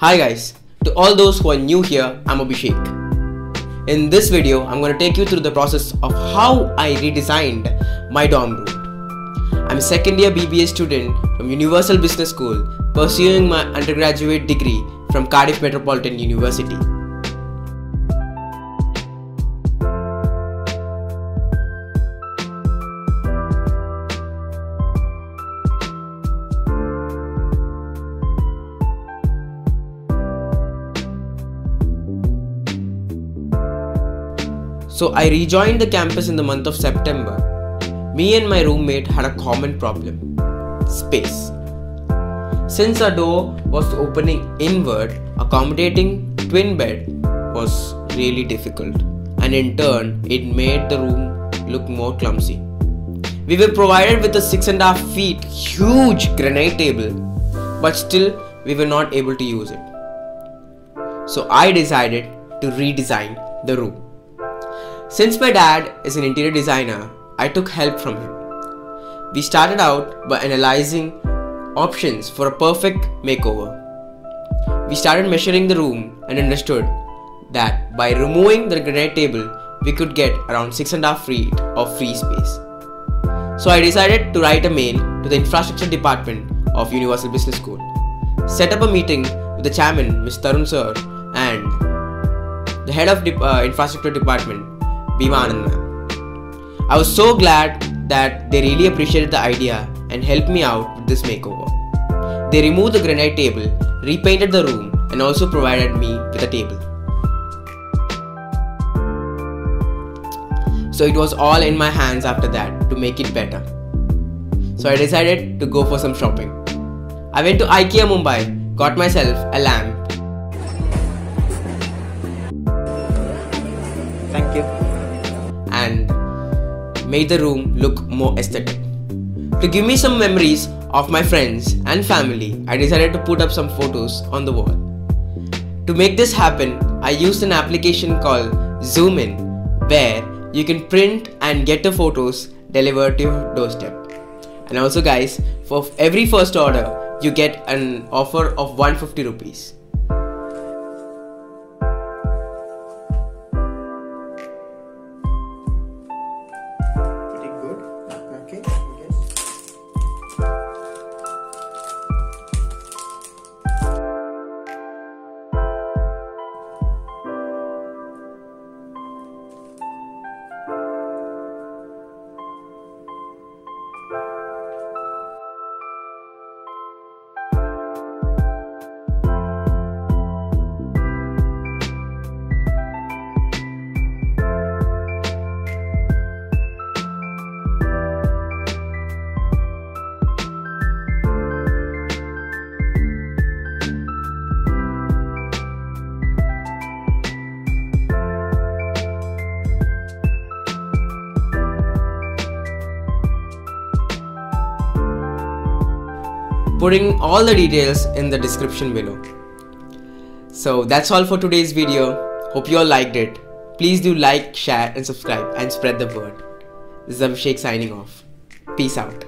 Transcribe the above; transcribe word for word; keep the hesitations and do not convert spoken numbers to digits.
Hi guys, to all those who are new here, I'm Abhishek. In this video, I'm going to take you through the process of how I redesigned my dorm room. I'm a second year B B A student from Universal Business School pursuing my undergraduate degree from Cardiff Metropolitan University. So I rejoined the campus in the month of September. Me and my roommate had a common problem: space. Since our door was opening inward, accommodating twin bed was really difficult, and in turn it made the room look more clumsy. We were provided with a six and a half feet huge granite table, but still we were not able to use it. So I decided to redesign the room. Since my dad is an interior designer, I took help from him. We started out by analyzing options for a perfect makeover. We started measuring the room and understood that by removing the granite table, we could get around six and a half feet of free space. So I decided to write a mail to the infrastructure department of Universal Business School, set up a meeting with the chairman, Mister Tarun sir, and the head of the uh, infrastructure department, I was so glad that they really appreciated the idea and helped me out with this makeover. They removed the granite table, repainted the room, and also provided me with a table. So it was all in my hands after that to make it better. So I decided to go for some shopping. I went to IKEA Mumbai, got myself a lamp. Thank you. And made the room look more aesthetic. To give me some memories of my friends and family, I decided to put up some photos on the wall. To make this happen, I used an application called Zoom In, where you can print and get the photos delivered to your doorstep. And also guys, for every first order, you get an offer of one hundred fifty rupees. Putting all the details in the description below. So that's all for today's video. Hope you all liked it. Please do like, share and subscribe and spread the word. This is Abhishek signing off. Peace out.